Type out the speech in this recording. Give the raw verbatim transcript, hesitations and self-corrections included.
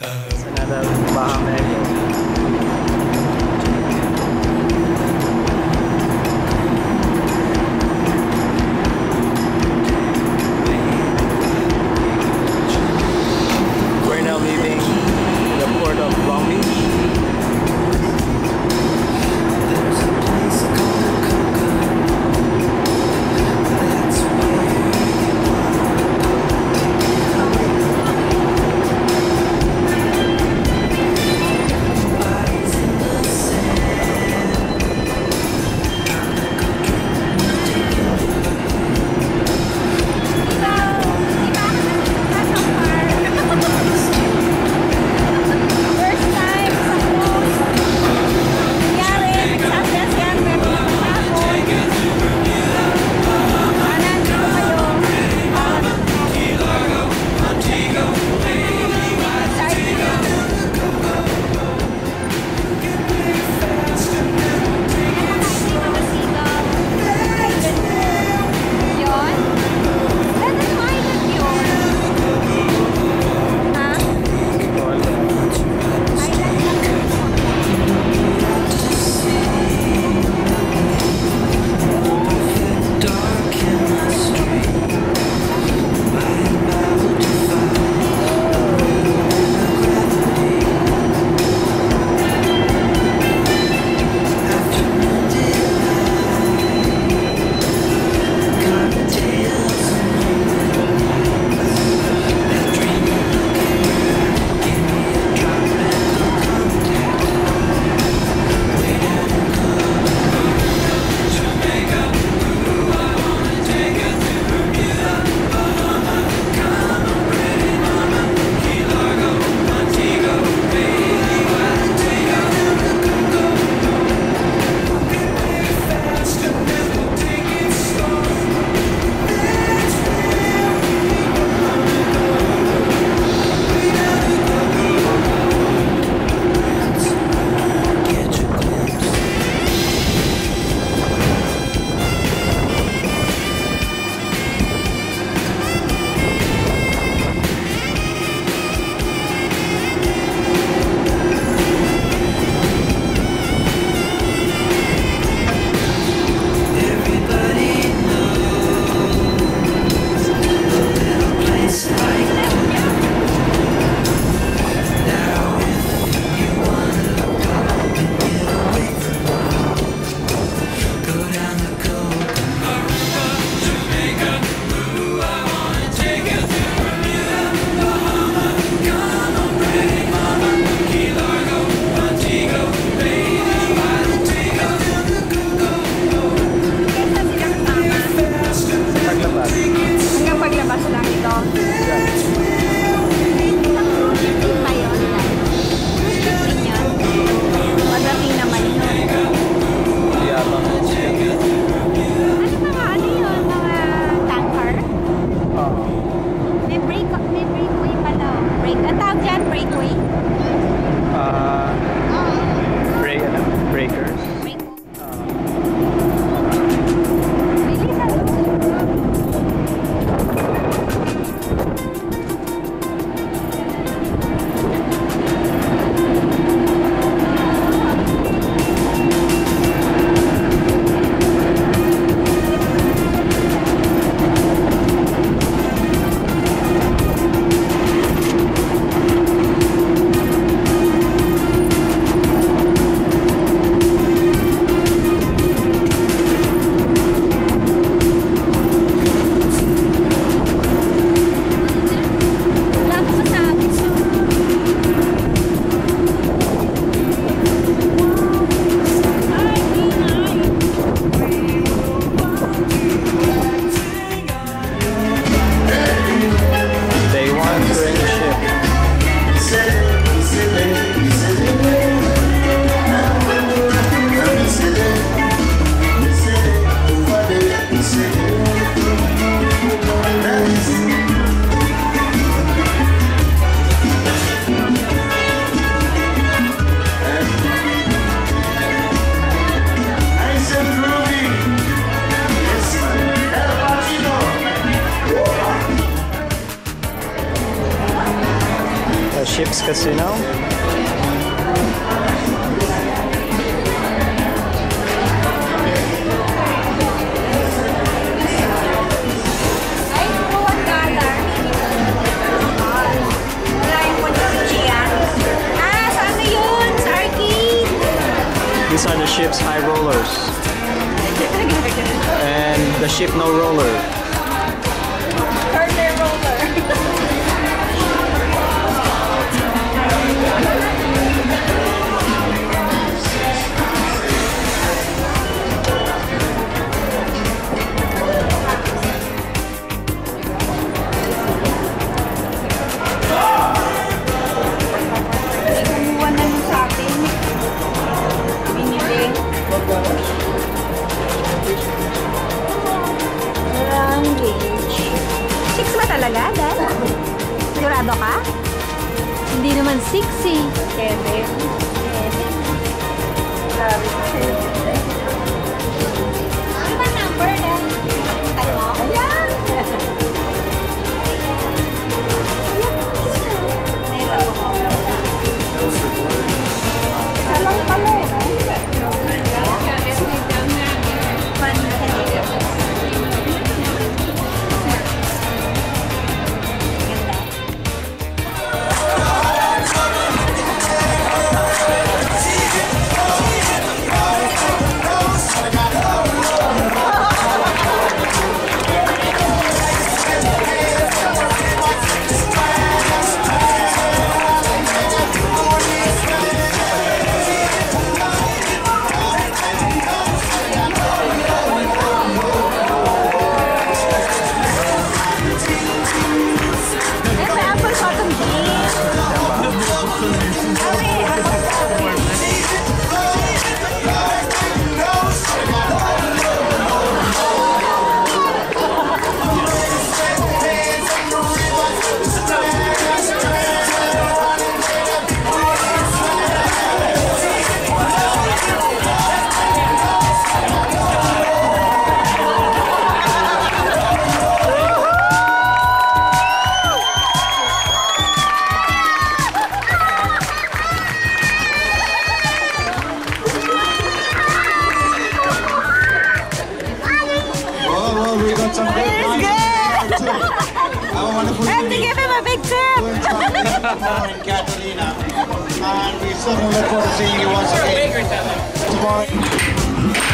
It's another Bahama area. Ships Casino. These are the ship's high rollers. And the ship no roller. Sigurado ka? Hindi naman six eh. Seven. Seven. Number na? Tayo ako. Ayan! Alam pala eh. And Catalina, and we certainly look forward to seeing you once again tomorrow.